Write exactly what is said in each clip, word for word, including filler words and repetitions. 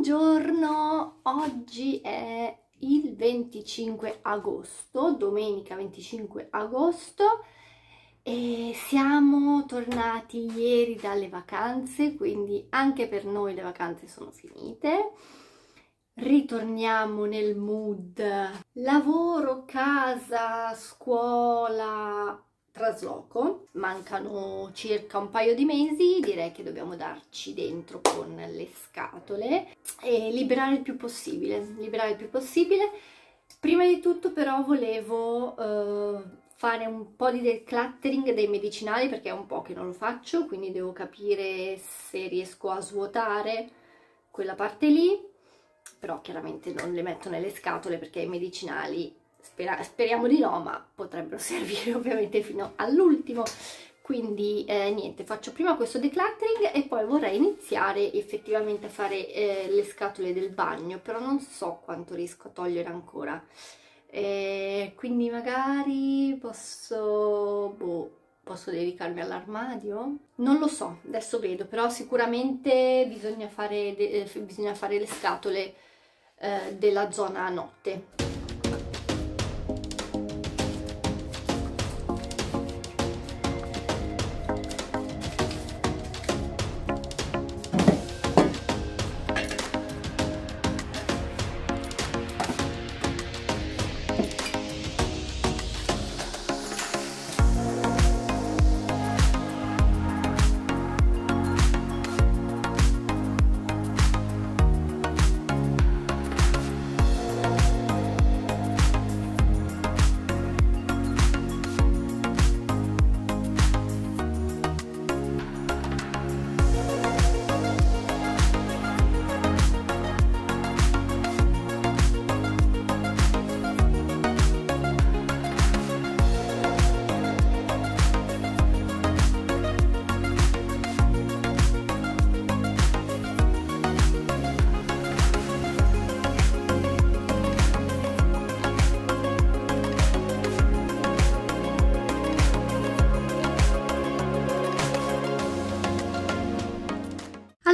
Buongiorno, oggi è il venticinque agosto, domenica venticinque agosto, e siamo tornati ieri dalle vacanze, quindi anche per noi le vacanze sono finite. Ritorniamo nel mood lavoro, casa, scuola, trasloco. Mancano circa un paio di mesi, direi che dobbiamo darci dentro con le scatole e liberare il più possibile, liberare il più possibile. Prima di tutto però volevo eh, fare un po' di decluttering dei medicinali, perché è un po' che non lo faccio, quindi devo capire se riesco a svuotare quella parte lì, però chiaramente non le metto nelle scatole perché i medicinali Spera, speriamo di no, ma potrebbero servire ovviamente fino all'ultimo, quindi eh, niente, faccio prima questo decluttering e poi vorrei iniziare effettivamente a fare eh, le scatole del bagno, però non so quanto riesco a togliere ancora, eh, quindi magari posso, boh, posso dedicarmi all'armadio? Non lo so, adesso vedo, però sicuramente bisogna fare, eh, bisogna fare le scatole eh, della zona notte.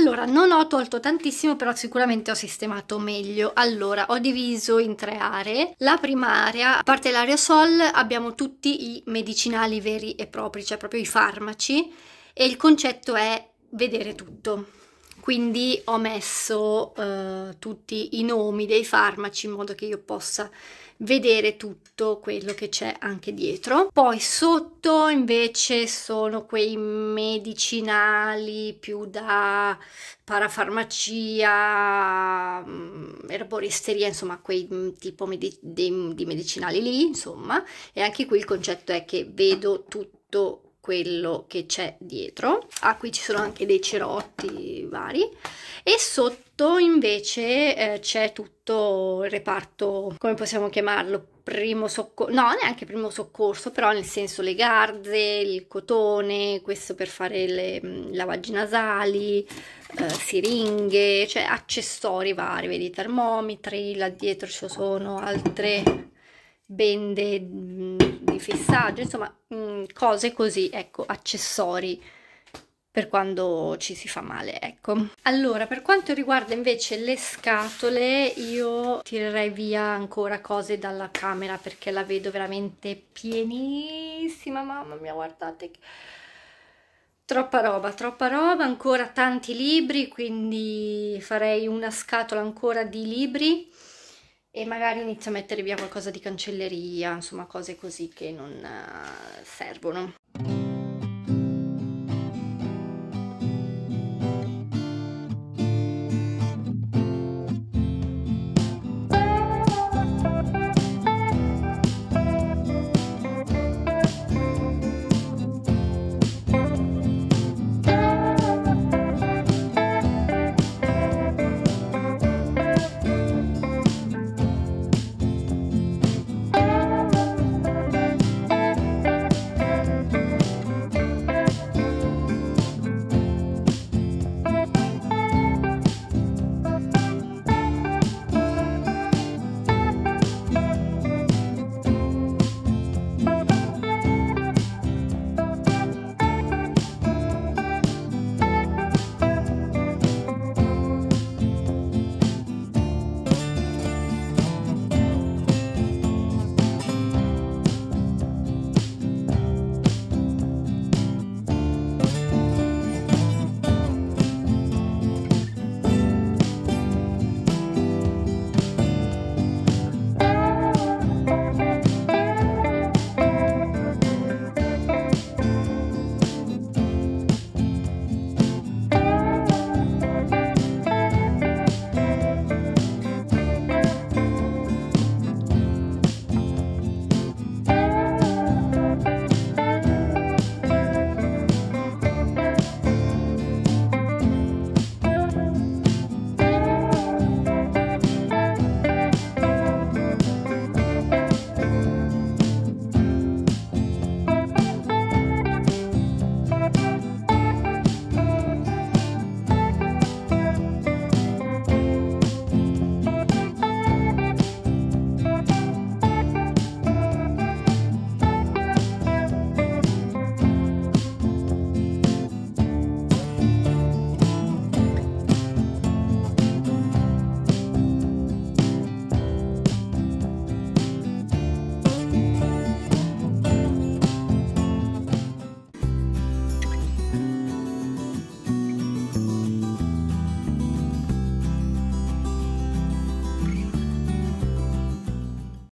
Allora, non ho tolto tantissimo, però sicuramente ho sistemato meglio. Allora, ho diviso in tre aree. La prima area, a parte l'aerosol, abbiamo tutti i medicinali veri e propri, cioè proprio i farmaci, e il concetto è vedere tutto. Quindi ho messo eh, tutti i nomi dei farmaci in modo che io possa vedere tutto quello che c'è anche dietro. Poi sotto invece sono quei medicinali più da parafarmacia, erboristeria, insomma quei tipo medi di, di medicinali lì, insomma, e anche qui il concetto è che vedo tutto quello che c'è dietro. Ah, qui ci sono anche dei cerotti vari, e sotto invece eh, c'è tutto il reparto, come possiamo chiamarlo, primo soccorso, no, neanche primo soccorso, però nel senso le garze, il cotone, questo per fare le lavaggi nasali, eh, siringhe, cioè accessori vari, vedi, termometri, là dietro ci sono altre bende di fissaggio, insomma mh, cose così, ecco, accessori per quando ci si fa male, ecco. Allora, per quanto riguarda invece le scatole, io tirerei via ancora cose dalla camera perché la vedo veramente pienissima, mamma mia, guardate che... troppa roba, troppa roba, ancora tanti libri, quindi farei una scatola ancora di libri e magari inizio a mettere via qualcosa di cancelleria, insomma cose così che non servono.